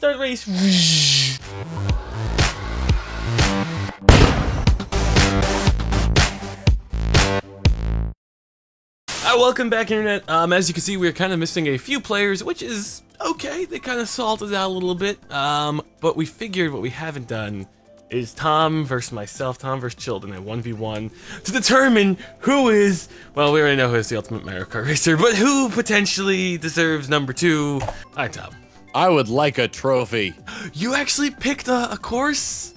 third race. Alright, welcome back, internet. As you can see, we're kind of missing a few players, which is okay. They kind of salted out a little bit. But we figured what we haven't done is Tom versus myself, Tom versus Chilled in a 1v1 to determine who is, well, we already know who is the ultimate Mario Kart racer, but who potentially deserves number 2. Hi, Tom. I would like a trophy. You actually picked a course?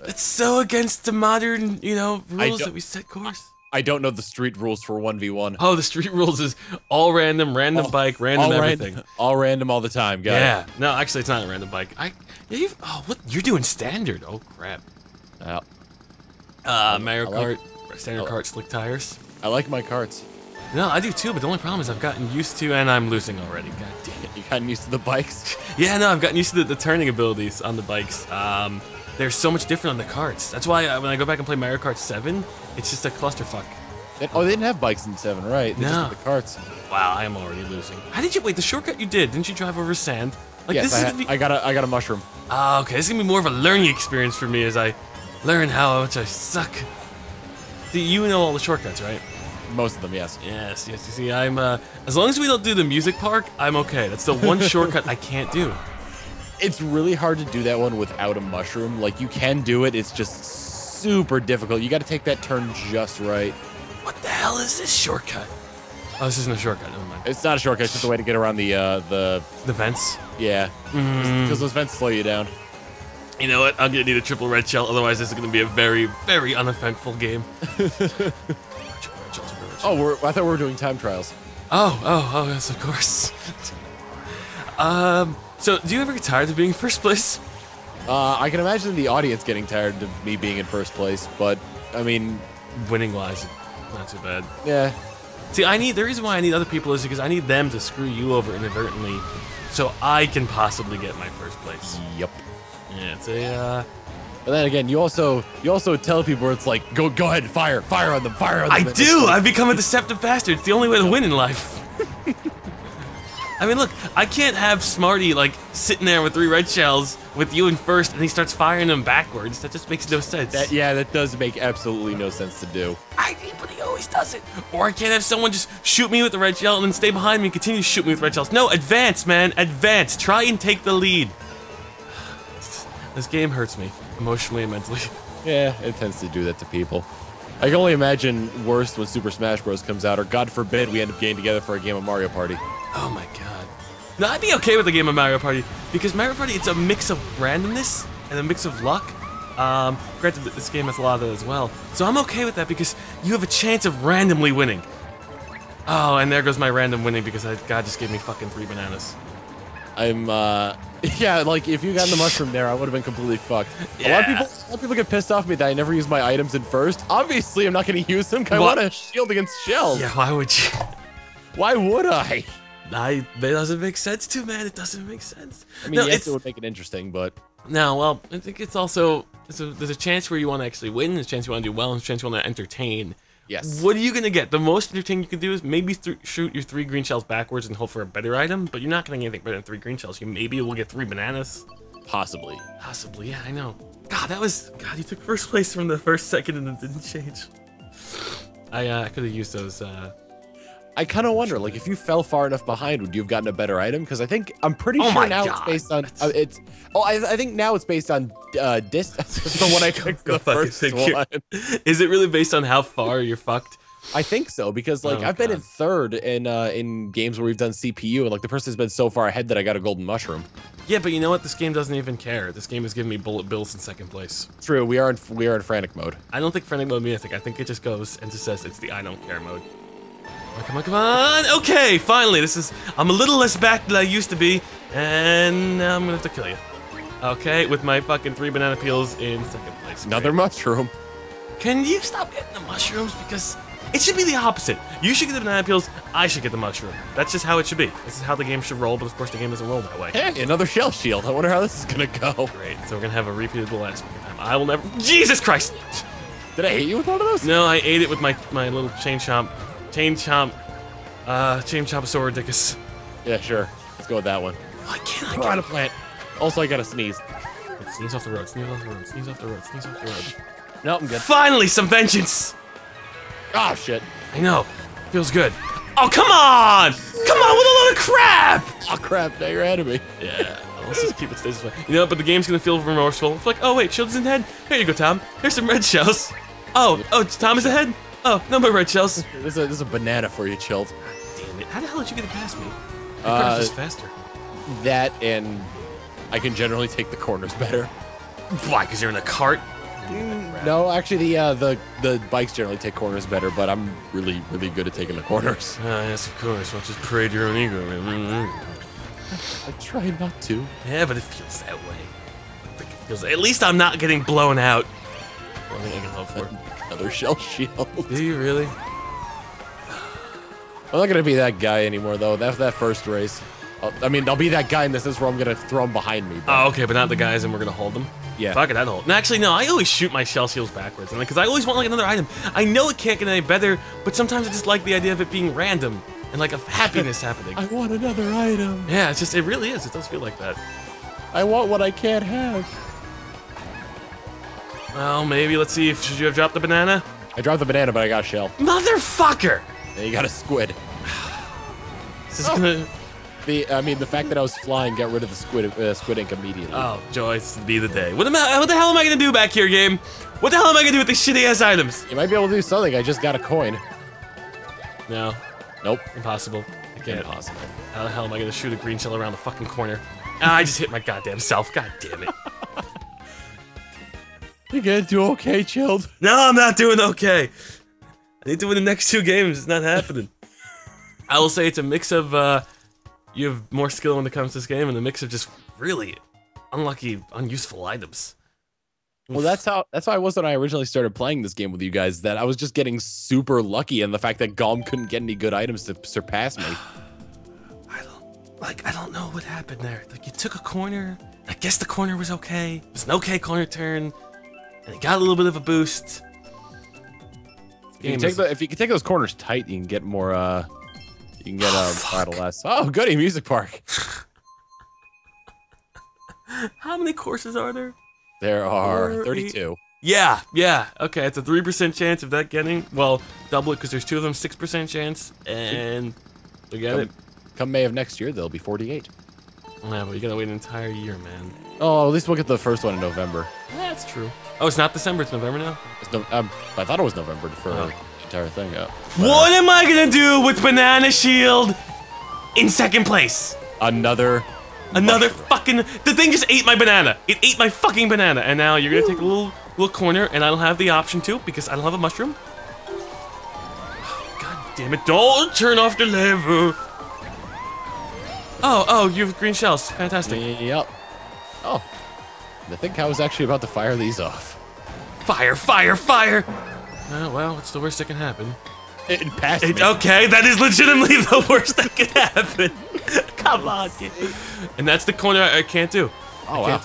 That's so against the modern, you know, rules that we set course. I don't know the street rules for 1v1. Oh, the street rules is all random, bike, random everything. All random all the time, guys. Yeah. No, actually, it's not a random bike. What? You're doing standard. Oh, crap. Mario Kart, standard kart, slick tires. I like my karts. No, I do too, but the only problem is I've gotten used to, and I'm losing already. God damn it. You've gotten used to the bikes? Yeah, no, I've gotten used to the turning abilities on the bikes. They're so much different on the karts. That's why when I go back and play Mario Kart 7, it's just a clusterfuck. Oh, they didn't have bikes in 7, right? They just had the karts. Wow, I am already losing. How did you wait? The shortcut you did, didn't you drive over sand? Like, yes, I got a mushroom. Oh, okay. This is gonna be more of a learning experience for me as I learn how much I suck. See, you know all the shortcuts, right? Most of them, yes. Yes, yes. You see, I'm as long as we don't do the Music Park, I'm okay. That's the one shortcut I can't do. It's really hard to do that one without a mushroom. Like, you can do it, it's just super difficult. You gotta take that turn just right. What the hell is this shortcut? Oh, this isn't a shortcut, never mind. It's not a shortcut, it's just a way to get around the vents? Yeah. Mm. Because those vents slow you down. You know what, I'm gonna need a triple red shell, otherwise this is gonna be a very, very uneventful game. Oh, I thought we were doing time trials. Oh, yes, of course. So, do you ever get tired of being in first place? I can imagine the audience getting tired of me being in first place, but, I mean... winning-wise, not too bad. Yeah. See, the reason why I need other people is because I need them to screw you over inadvertently so I can possibly get my first place. Yep. Yeah, it's a, But then again, you also tell people where it's like, go ahead, fire on them, I do! I've become a deceptive bastard. It's the only way to win in life. I mean, look, I can't have Smarty, like, sitting there with 3 red shells with you in first, and he starts firing them backwards. That just makes no sense. Yeah, that does make absolutely no sense to do. But he always does it. Or I can't have someone just shoot me with the red shell and then stay behind me and continue to shoot me with red shells. No, advance, man. Advance. Try and take the lead. This game hurts me, emotionally and mentally. Yeah, it tends to do that to people. I can only imagine worse when Super Smash Bros. Comes out, or God forbid we end up getting together for a game of Mario Party. Oh my god. No, I'd be okay with a game of Mario Party, because Mario Party, it's a mix of randomness and a mix of luck. Granted, this game has a lot of that as well. So I'm okay with that, because you have a chance of randomly winning. Oh, and there goes my random winning, because God just gave me fucking 3 bananas. Yeah, like, if you got in the mushroom there, I would have been completely fucked. Yeah. A lot of people get pissed off at me that I never use my items in first. Obviously, I'm not going to use them, because I want a shield against shells. Yeah, why would you? Why would I? That doesn't make sense too, man. It doesn't make sense. I mean, no, yes, it would make it interesting, but... No, well, I think it's also... There's a chance where you want to actually win, there's a chance you want to do well, and there's a chance you want to entertain. Yes. What are you going to get? The most entertaining you can do is maybe shoot your 3 green shells backwards and hope for a better item, but you're not going to get anything better than 3 green shells. You maybe will get 3 bananas. Possibly. Possibly, yeah, I know. God, that was... God, you took first place from the first second and it didn't change. I could have used those... I kind of wonder, like, if you fell far enough behind, would you have gotten a better item? Because I think I'm pretty sure now it's based on I think now it's based on distance. The one I picked the first one. Is it really based on how far you're fucked? I think so, because like I've been in third in games where we've done CPU, and like the person's been so far ahead that I got a golden mushroom. Yeah, but you know what? This game doesn't even care. This game is giving me bullet bills in second place. True, we are in frantic mode. I don't think frantic mode means anything. I think it just goes and just says it's the I don't care mode. Come on, come on, come on! Okay, finally, I'm a little less back than I used to be, and now I'm gonna have to kill you. Okay, with my fucking 3 banana peels in second place. Another mushroom. Can you stop getting the mushrooms? Because it should be the opposite. You should get the banana peels, I should get the mushroom. That's just how it should be. This is how the game should roll, but of course the game doesn't roll that way. Hey, another shell shield. I wonder how this is gonna go. Great, so we're gonna have a repeat of the last fucking time. I will never- Jesus Christ! Did I hit you with one of those? No, I ate it with my little chain chomp. Chain Chomp Sordicus. Yeah, sure. Let's go with that one. Why can't I get a plant? Also, I gotta sneeze. Sneeze off the road, sneeze off the road, sneeze off the road, sneeze off the road. No, I'm good. Finally, some vengeance! Ah, oh, shit. I know. Feels good. Oh, come on! Come on with a load of crap! Oh, crap, now you're ahead of me. Yeah, let's just keep it this way. You know, but the game's gonna feel remorseful. It's like, oh, wait, Chilled's in head? Here you go, Tom. Here's some red shells. Oh, oh, Tom is ahead? Oh, no more red shells. There's a banana for you, Chilled. God damn it. How the hell did you get it past me? Your car is just faster. That and... I can generally take the corners better. Why? Because you're in a cart? No, actually, the bikes generally take corners better, but I'm really, really good at taking the corners. Yes, of course. Don't just parade your own ego. I try not to. Yeah, but it feels that way. It feels, at least I'm not getting blown out. One thing I can hope for. Another shell shield. Do you really? I'm not going to be that guy anymore, though. That's that first race. I mean, I'll be that guy in this sense where I'm gonna throw them behind me. But. Oh, okay, but not the guys, and we're gonna hold them. Yeah. Fuck it, I don't. Actually, no, I always shoot my shell seals backwards, because I always want like another item. I know it can't get any better, but sometimes I just like the idea of it being random and like of happiness happening. I want another item. Yeah, it's just it really is. It does feel like that. I want what I can't have. Well, maybe let's see. Should you have dropped the banana? I dropped the banana, but I got a shell. Motherfucker! And you got a squid. This is gonna. I mean, the fact that I was flying got rid of the squid ink immediately. Oh, Joyce, be the day. What the hell am I gonna do back here, game? What the hell am I gonna do with these shitty ass items? You might be able to do something. I just got a coin. No. Nope. Impossible. Again, impossible. How the hell am I gonna shoot a green shell around the fucking corner? I just hit my goddamn self. God damn it. You gonna do okay, Chilled? No, I'm not doing okay. I need to win the next two games. It's not happening. I will say it's a mix of. You have more skill when it comes to this game, and the mix of just really unlucky, unuseful items. Well, that's how I was when I originally started playing this game with you guys. That I was just getting super lucky, and the fact that Gom couldn't get any good items to surpass me. I don't know what happened there. Like you took a corner. I guess the corner was okay. It was an okay corner turn, and it got a little bit of a boost. If you can take those corners tight, you can get more. You can get Battle S. Oh, goody, Music Park. How many courses are there? There are 32. Yeah, yeah. Okay, it's a 3% chance of that getting. Well, double it because there's two of them, 6% chance. And we got it. Come May of next year, there'll be 48. Yeah, but you gotta wait an entire year, man. Oh, at least we'll get the first one in November. That's true. Oh, it's not December, it's November now? It's I thought it was November for. Oh. Entire thing up. What am I gonna do with Banana Shield in second place? Another fucking. The thing just ate my banana. It ate my fucking banana, and now you're gonna take a little corner, and I don't have the option to because I don't have a mushroom. Oh, God damn it! Don't turn off the lever. Oh, you have green shells. Fantastic. Yep. Oh, I think I was actually about to fire these off. Fire! Fire! Fire! Well, it's the worst that can happen. It passed me. Okay, that is legitimately the worst that can happen. Come on, dude. And that's the corner I can't do. Oh, wow.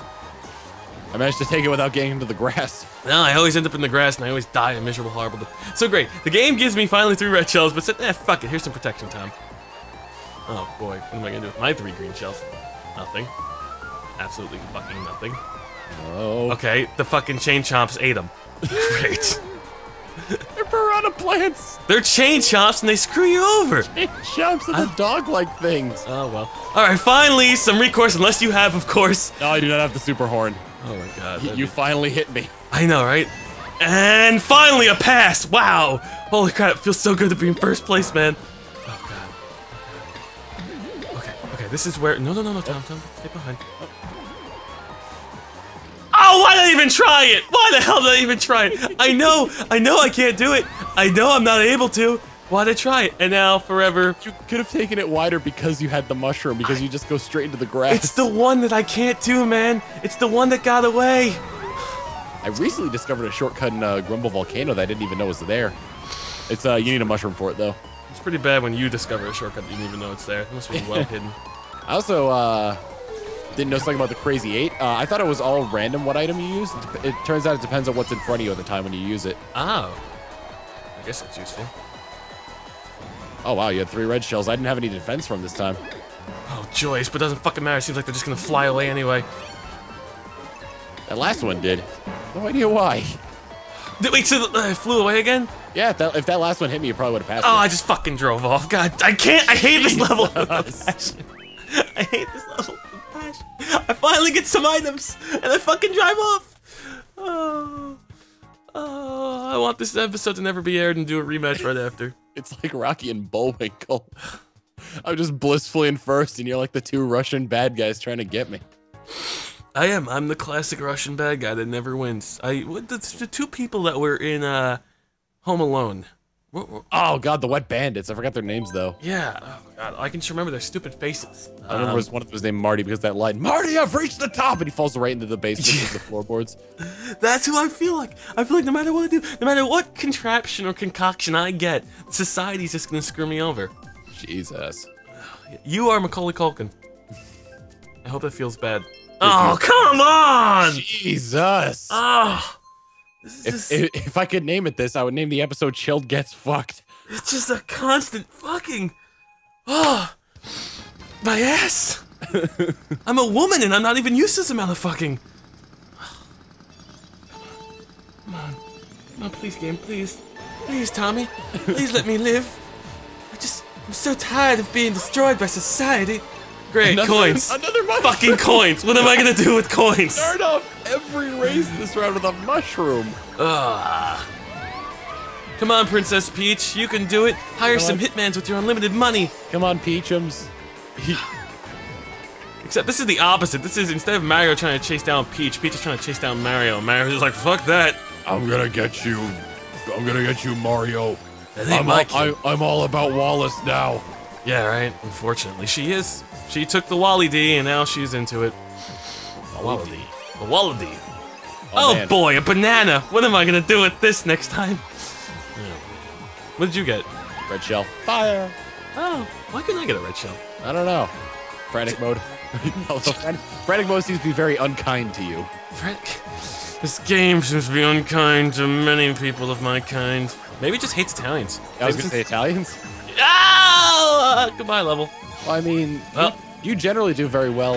I managed to take it without getting into the grass. No, I always end up in the grass, and I always die a miserable, horrible death. So great. The game gives me finally 3 red shells, but said, fuck it. Here's some protection, Tom. Oh, boy. What am I going to do with my 3 green shells? Nothing. Absolutely fucking nothing. No. Okay, the fucking chain chomps ate them. Great. They're piranha plants! They're chain chomps and they screw you over! Chain chomps and the dog-like things! Oh, well. Alright, finally, some recourse, unless you have, of course. No, I do not have the super horn. Oh my god. You finally hit me. I know, right? And finally a pass! Wow! Holy crap, it feels so good to be in first place, man. Oh god. Okay, this is where- No, Tom, stay behind. Oh, why did I even try it? Why the hell did I even try it? I know I can't do it. I know I'm not able to. Why did I try it? And now forever. You could have taken it wider because you had the mushroom, because you just go straight into the grass. It's the one that I can't do, man. It's the one that got away. I recently discovered a shortcut in Grumble Volcano that I didn't even know was there. It's you need a mushroom for it, though. It's pretty bad when you discover a shortcut that you didn't even know it's there. It must be well hidden. I also, didn't know something about the Crazy Eight. I thought it was all random what item you use. It turns out it depends on what's in front of you at the time when you use it. Oh. I guess it's useful. Oh, wow, you had 3 red shells. I didn't have any defense from this time. Oh, Joyce, but it doesn't fucking matter. It seems like they're just gonna fly away anyway. That last one did. No idea why. Wait, so I flew away again? Yeah, if that last one hit me, you probably would have passed. Oh, me. I just fucking drove off. God, I can't. I hate this level of passion. I hate this level of passion. I finally get some items, and I fucking drive off. Oh, oh, I want this episode to never be aired and do a rematch right after. It's like Rocky and Bullwinkle. I'm just blissfully in first, and you're like the two Russian bad guys trying to get me. I am. I'm the classic Russian bad guy that never wins. The two people that were in Home Alone. Oh, God, the Wet Bandits. I forgot their names, though. Yeah. Oh, God. I can just remember their stupid faces. I remember one of them was named Marty because that line, "Marty, I've reached the top," and he falls right into the basement of the floorboards. That's who I feel like. I feel like no matter what I do, no matter what contraption or concoction I get, society's just going to screw me over. Jesus. You are Macaulay Culkin. I hope that feels bad. Oh, come on! Jesus! Oh, if I could name it this, I would name the episode Chilled Gets Fucked. It's just a constant fucking... Oh, my ass! I'm a woman and I'm not even used to this amount of fucking. Come on. Come on, please, game, please. Please, Tommy. Please let me live. I'm so tired of being destroyed by society. Great, coins. Another mushroom. Fucking coins. What am I gonna do with coins? Start off every race this round with a mushroom. Come on, Princess Peach. You can do it. Hire some hitmans with your unlimited money. Come on, Peachums. Except this is the opposite. This is instead of Mario trying to chase down Peach, Peach is trying to chase down Mario. Mario's just like, fuck that. I'm gonna get you. I'm gonna get you, Mario. I'm all about Wallace now. Yeah, right? Unfortunately, she is. She took the Wally D, and now she's into it. Wally D. A Wally D. Oh boy, a banana! What am I gonna do with this next time? What did you get? Red shell. Fire! Oh, why couldn't I get a red shell? I don't know. Frantic mode. Frantic mode seems to be very unkind to you. This game seems to be unkind to many people of my kind. Maybe it just hates Italians. I was gonna say Italians? Oh, goodbye, level. Well, I mean, you generally do very well,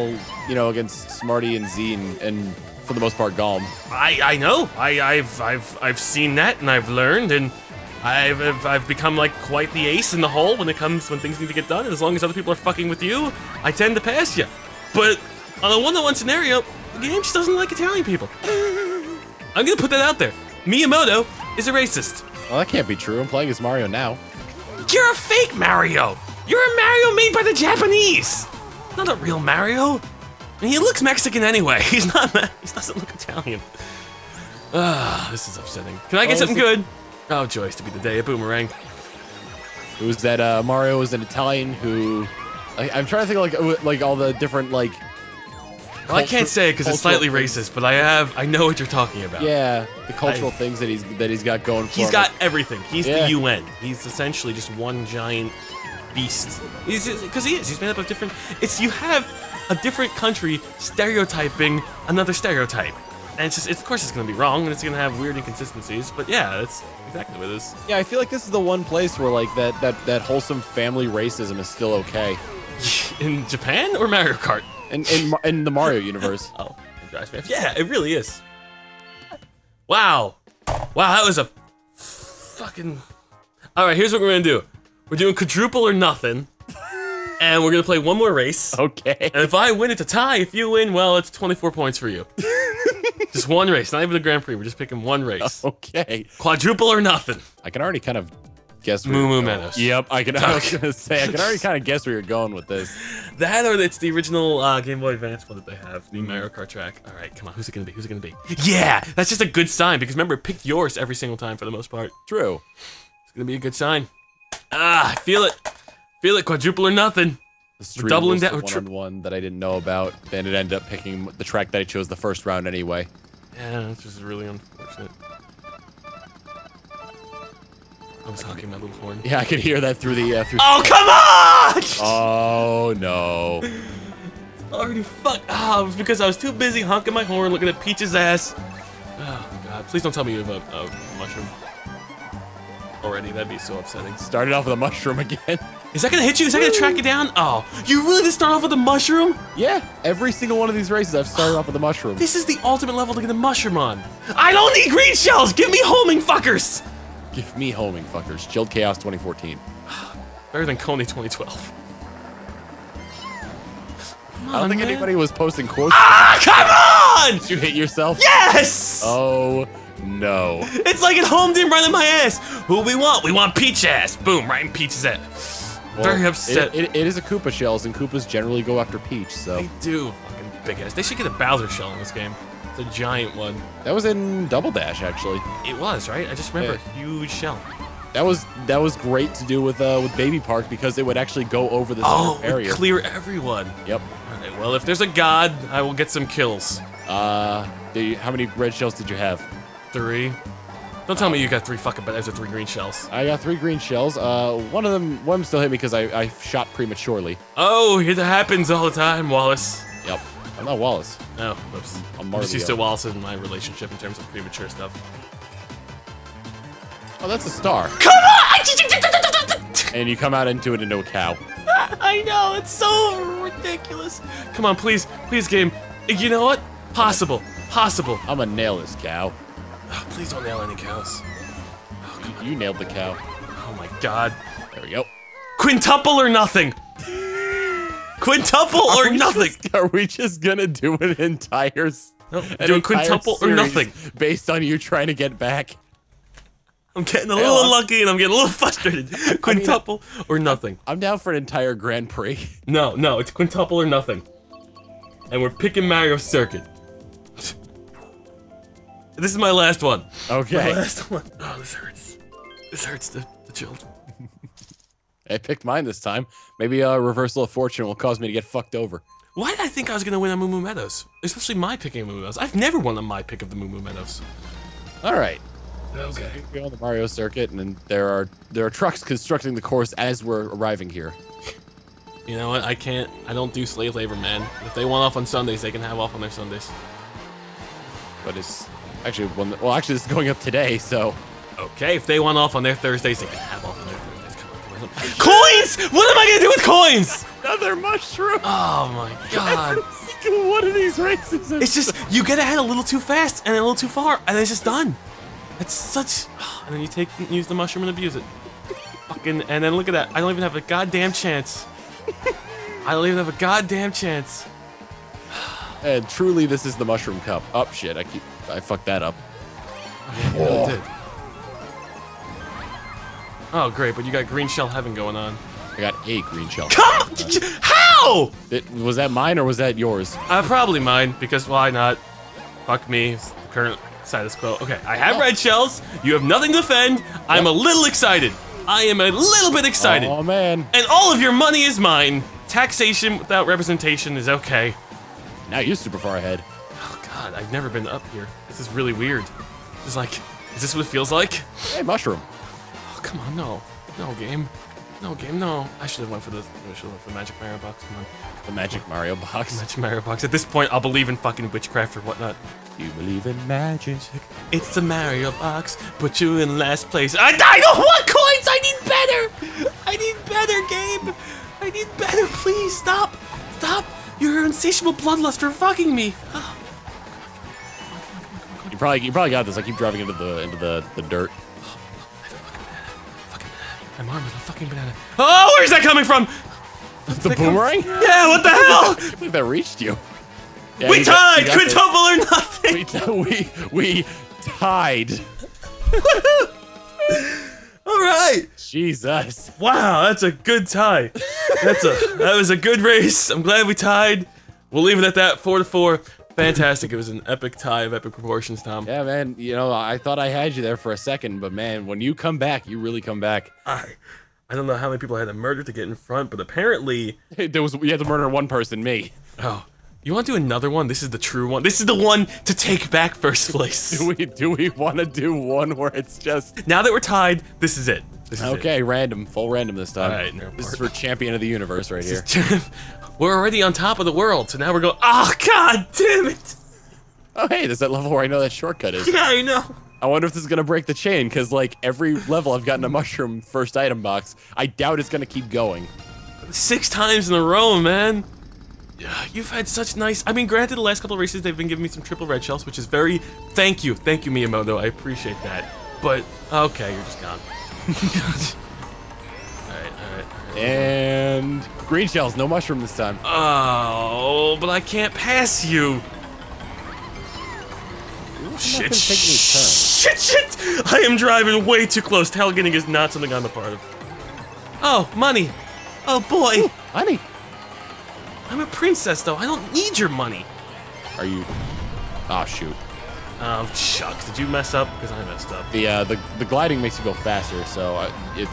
you know, against Smarty and Z and for the most part, Golem. I know. I've seen that, and I've learned, and I've become like quite the ace in the hole when things need to get done. And as long as other people are fucking with you, I tend to pass you. But on a one-on-one scenario, the game just doesn't like Italian people. I'm gonna put that out there. Miyamoto is a racist. Well, that can't be true. I'm playing as Mario now. You're a fake Mario! You're a Mario made by the Japanese! Not a real Mario! I mean, he looks Mexican anyway. He doesn't look Italian. Ah, this is upsetting. Can I get something good? Oh, Joyce, to be the day, a boomerang. It was that Mario was an Italian who... I'm trying to think of like all the different, like... Well, I can't say because it's slightly racist, but I know what you're talking about. Yeah, the cultural things that he's got going for him. He's got everything. He's the UN. He's essentially just one giant beast. He's made up of different. You have a different country stereotyping another stereotype, and of course it's gonna be wrong and it's gonna have weird inconsistencies. But yeah, that's exactly what it is. Yeah, I feel like this is the one place where like that wholesome family racism is still okay. In Japan or Mario Kart? In the Mario universe. Oh, it drives me. Yeah, it really is. Wow. Wow, that was a fucking... Alright, here's what we're gonna do. We're doing quadruple or nothing. And we're gonna play one more race. Okay. And if I win, it's a tie. If you win, well, it's 24 points for you. Just one race, not even the Grand Prix. We're just picking one race. Okay. Quadruple or nothing. I can already kind of... guess where Moo Moo Meadows. Yep, I was gonna say, I can already kind of guess where you're going with this. That or it's the original Game Boy Advance one that they have, the Mario Kart track. All right, come on, who's it gonna be? Who's it gonna be? Yeah, that's just a good sign because remember, pick yours every single time for the most part. True. It's gonna be a good sign. Ah, feel it, quadruple or nothing. We're doubling down. One that I didn't know about, and it ended up picking the track that I chose the first round anyway. Yeah, that's just really unfortunate. I was honking my little horn. Yeah, I could hear that through the... oh, come on! Oh, no. Already fucked. Ah, it was because I was too busy honking my horn, looking at Peach's ass. Oh, God. Please don't tell me you have a mushroom. already. That'd be so upsetting. Started off with a mushroom again. Is that gonna hit you? Is that gonna track you down? Oh, you really did start off with a mushroom? Yeah, every single one of these races I've started off with a mushroom. This is the ultimate level to get the mushroom on. I don't need green shells! Give me homing fuckers! Give me homing fuckers. Chilled Chaos 2014. Better than Kony 2012. Come on, I don't think anybody was posting quotes. Ah, come on! Did you hit yourself? Yes! Oh. No. It's like at home team right in my ass. Who we want? We want Peach ass. Boom, right in Peach's ass. Well, very upset. It is a Koopa shells, and Koopas generally go after Peach, so. They do. Fucking big ass. They should get a Bowser shell in this game. It's a giant one. That was in Double Dash, actually. It was, right? I just remember a huge shell. That was great to do with Baby Park because it would actually go over this area. Oh, clear everyone. Yep. All right, well, if there's a god, I will get some kills. How many red shells did you have? 3. Don't tell me you got 3 fucking bananas with 3 green shells. I got 3 green shells. One of them still hit me because I shot prematurely. Oh, it happens all the time, Wallace. Yep. I'm not Wallace. Oh, oops. I'm just used to Wallace in my relationship in terms of premature stuff. Oh, that's a star. Come on! And you come out into a cow. I know, it's so ridiculous. Come on, please, please, game. You know what? Possible. Possible. I'm gonna nail this cow. Oh, please don't nail any cows. Oh, come on. You nailed the cow. Oh my god. There we go. Quintuple or nothing. Quintuple or nothing. Are we just gonna do an entire? No, doing quintuple or nothing based on you trying to get back. I'm getting a little unlucky and I'm getting a little frustrated. Quintuple or nothing. I'm down for an entire Grand Prix. No, no, it's quintuple or nothing. And we're picking Mario Circuit. This is my last one. Okay. My last one. Oh, this hurts. This hurts the children. I picked mine this time. Maybe a reversal of fortune will cause me to get fucked over. Why did I think I was gonna win on Moo Moo Meadows? Especially my picking Moo Moo Meadows. I've never won on my pick of the Moo Moo Meadows. All right. Okay. So we're on the Mario Circuit, and then there are trucks constructing the course as we're arriving here. You know what? I don't do slave labor, man. If they want off on Sundays, they can have off on their Sundays. But it's. Actually, well, this is going up today, so. Okay, if they want off on their Thursdays, they can have off on their Thursdays. Come on. Coins! What am I gonna do with coins? Another mushroom! Oh my god. Every single one of these races. It's just, you get ahead a little too fast and a little too far, and it's just done. It's such. And then you take, use the mushroom and abuse it. Fucking, and then look at that. I don't even have a goddamn chance. I don't even have a goddamn chance. And truly, this is the mushroom cup. Oh shit, I fucked that up. Okay, oh. Did. Oh great, but you got green shell heaven going on. I got a green shell. Come how? Was that mine or was that yours? Probably mine, because why not? Fuck me, it's the current status quo. Okay, I have red shells. You have nothing to defend. Yep. I'm a little excited. I am a little bit excited. Oh man. And all of your money is mine. Taxation without representation is okay. Now you're super far ahead. Oh god, I've never been up here. This is really weird. It's like, is this what it feels like? Hey, mushroom. Oh, come on, no. No, game. No, game, no. I should have went for the Magic Mario box. Come on. The Magic Mario box. The Magic Mario box. At this point, I'll believe in fucking witchcraft or whatnot. You believe in magic. It's the Mario box. Put you in last place. I don't want coins! I need better! I need better, game! I need better, please, stop! Stop! Your insatiable bloodlust are fucking me. Oh. You probably got this. I keep driving into the dirt. Oh, I have a fucking banana. I'm armed with a fucking banana. Oh, where's that coming from? The boomerang? Yeah, what the hell? I can't believe that reached you. Yeah, we tied! Quintuple or nothing! We tied. All right. Jesus. Wow, that's a good tie. That was a good race. I'm glad we tied. We'll leave it at that. 4-4. Fantastic. It was an epic tie of epic proportions, Tom. Yeah, man. You know, I thought I had you there for a second, but man, when you come back, you really come back. I don't know how many people I had to murder to get in front, but apparently you had to murder one person, me. Oh. You want to do another one? This is the true one. This is the one to take back first place. Do we want to do one where it's just... Now that we're tied, this is it. This is okay, it. Random. Full random this time. All right, no, this is for Champion of the Universe right here. We're already on top of the world, so now we're going... Oh, god damn it! Oh, hey, there's that level where I know that shortcut is. Yeah, I know. I wonder if this is going to break the chain, because like every level I've gotten a mushroom first item box. I doubt it's going to keep going. 6 times in a row, man. You've had such nice... I mean, granted, the last couple of races, they've been giving me some triple red shells, which is very... Thank you, Miyamoto. I appreciate that. But, okay, you're just gone. All right. And... green shells, no mushroom this time. Oh, but I can't pass you. Shit! I am driving way too close. Tailgating is not something I'm a part of. Oh, money. Oh, boy. Ooh, honey. I'm a princess, though. I don't need your money. Are you... oh, shoot. Oh, shucks. Did you mess up? Because I messed up. The gliding makes you go faster, so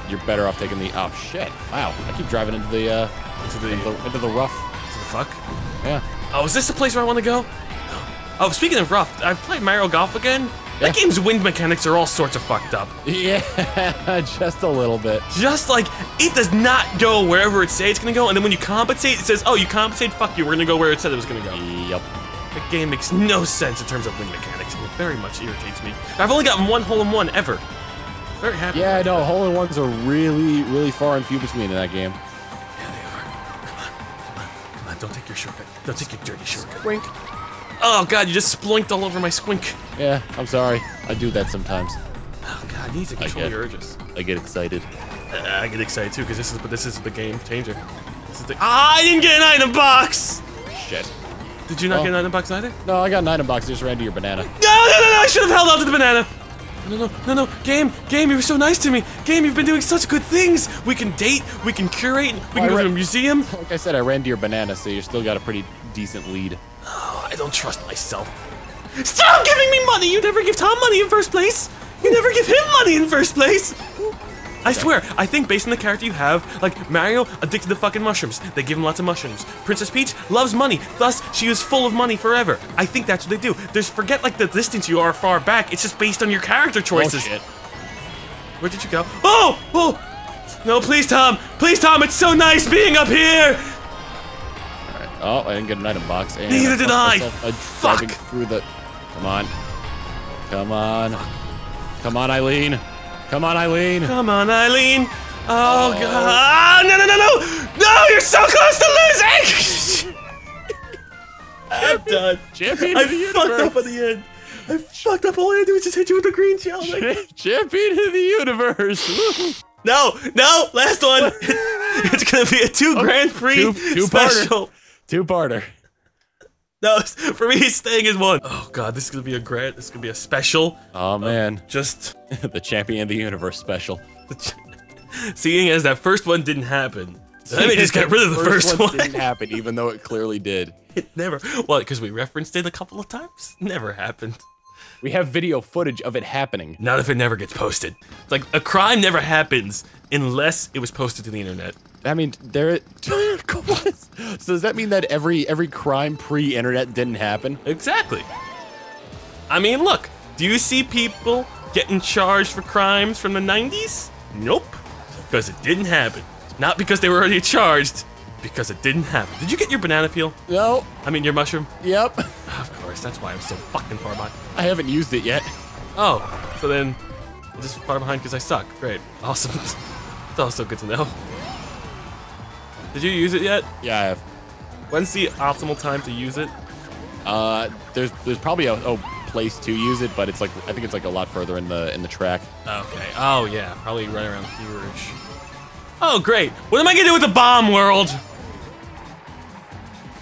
you're better off taking the... oh, shit. Wow. I keep driving into the rough. Into the fuck? Yeah. Oh, is this the place where I want to go? Oh, speaking of rough, I've played Mario Golf again. Yeah. That game's wind mechanics are all sorts of fucked up. Yeah, just a little bit. Just like, it does not go wherever it says it's gonna go, and then when you compensate, it says, oh, you compensate, fuck you, we're gonna go where it said it was gonna go. Yep. That game makes no sense in terms of wind mechanics, and it very much irritates me. I've only gotten 1 hole-in-one ever. Very happy. Yeah, I know, hole-in-ones are really, really far and few between in that game. Yeah, they are. Come on, don't take your shortcut. Don't take your dirty shortcut. Wink. Oh god, you just splunked all over my squink. Yeah, I'm sorry. I do that sometimes. Oh god, you need to control your urges. I get excited. I get excited too, because this is the game changer. This is the I didn't get an item box! Shit. Did you not get an item box either? No, I got an item box. I just ran to your banana. No, I should have held on to the banana. No, Game, you were so nice to me. Game, you've been doing such good things. We can date, we can curate, we can go to a museum. Like I said, I ran to your banana, so you still got a pretty decent lead. Oh, I don't trust myself. Stop giving me money! You never give Tom money in first place! You never give him money in first place! I swear, I think based on the character you have, like Mario, addicted to fucking mushrooms. They give him lots of mushrooms. Princess Peach loves money, thus she is full of money forever. I think that's what they do. There's forget like the distance you are far back, it's just based on your character choices. Oh, shit. Where did you go? Oh! No, please, Tom! Please, Tom, it's so nice being up here! Oh, I didn't get an item box. And neither did I! Fuck! Through the... Come on, Eileen! Come on, Eileen! Oh, God! No! No, you're so close to losing! I'm done. Champion of the universe! I fucked up at the end. I fucked up. All I had to do is just hit you with a green shell. Champion of the universe! No! Last one! It's gonna be a 2 Grand Prix special. Two-parter. No, for me, staying is 1. Oh god, this is gonna be a grand. This is gonna be a special. Oh man, just the Champion of the Universe special. Seeing as that first one didn't happen, let me just get rid of the first one. Didn't happen, even though it clearly did. It never. Well, because we referenced it a couple of times. Never happened. We have video footage of it happening. Not if it never gets posted. It's like a crime never happens unless it was posted to the internet. I mean, there. So does that mean that every crime pre-internet didn't happen? Exactly. I mean, look. Do you see people getting charged for crimes from the 90s? Nope. Because it didn't happen. Not because they were already charged. Because it didn't happen. Did you get your banana peel? No. I mean, your mushroom? Yep. Of course, that's why I'm so fucking far behind. I haven't used it yet. Oh, so then I'm just far behind because I suck. Great. Awesome. It's also good to know. Did you use it yet? Yeah, I have. When's the optimal time to use it? There's probably a place to use it, but it's like I think it's like a lot further in the track. Okay. Oh yeah, probably right around Theurge. Oh great. What am I gonna do with the bomb world?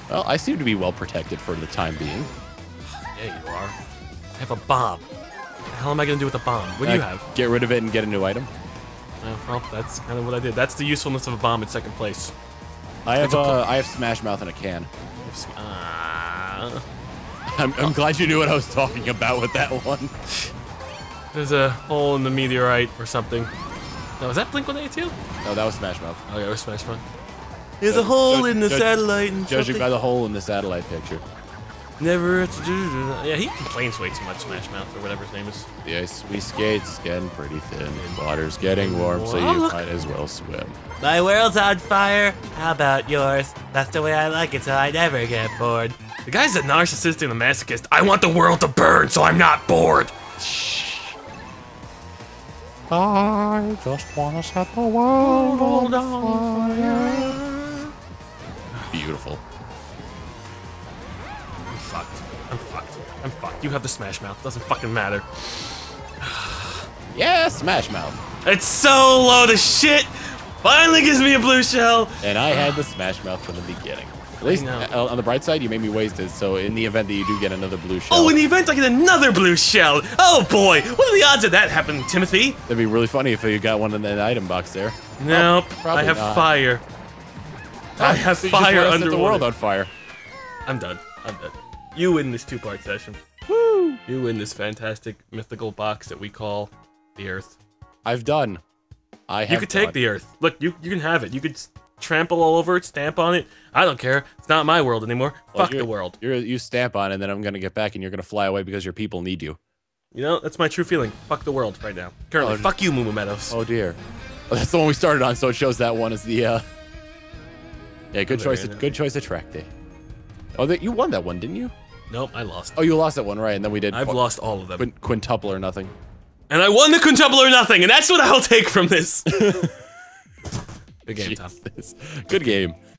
Well, I seem to be well protected for the time being. Yeah, you are. I have a bomb. What the hell am I gonna do with a bomb? What do you have? Get rid of it and get a new item. Well, that's kind of what I did. That's the usefulness of a bomb in second place. I have Smash Mouth in a can. I'm glad you knew what I was talking about with that one. There's a hole in the meteorite or something. No, was that Blink 182? No, that was Smash Mouth. Oh yeah, it was Smash Mouth. There's a hole in the satellite. And judging by the hole in the satellite picture. Never. Yeah, he complains way too much, Smash Mouth or whatever his name is. The ice we skate's getting pretty thin. The water's getting warm, so you might as well swim. My world's on fire. How about yours? That's the way I like it, so I never get bored. The guy's a narcissist and a masochist. I want the world to burn, so I'm not bored. Shh. I just want to set the world on fire. Beautiful. I'm fucked. I'm fucked. I'm fucked. You have the Smash Mouth. Doesn't fucking matter. Yeah, Smash Mouth. It's so low to shit. Finally gives me a blue shell. And I had the Smash Mouth from the beginning. At least on the bright side, you made me wasted, so in the event that you do get another blue shell. Oh, in the event I get another blue shell! Oh boy! What are the odds of that happening, Timothy? That'd be really funny if you got one in that item box there. Nope. Oh, I have fire. Oh, I have fire under the world on fire. I'm done. I'm done. You win this two-part session. Woo! You win this fantastic mythical box that we call the Earth. I've done. I have You could done. Take the Earth. Look, you can have it. You could trample all over it, stamp on it. I don't care. It's not my world anymore. Well, fuck the world. You stamp on it, and then I'm gonna get back, and you're gonna fly away because your people need you. You know, that's my true feeling. Fuck the world right now. Currently, fuck you, Moo Moo Meadows. Oh dear. Oh, that's the one we started on, so it shows that one is the. Yeah, good choice. Good choice of track day. Oh, you won that one, didn't you? Nope, I lost. Oh, you lost that one, right? And then we did. I've lost all of them. Quintuple or nothing. And I won the quintuple or nothing, and that's what I'll take from this. Good game, Jesus. Tom. Good game.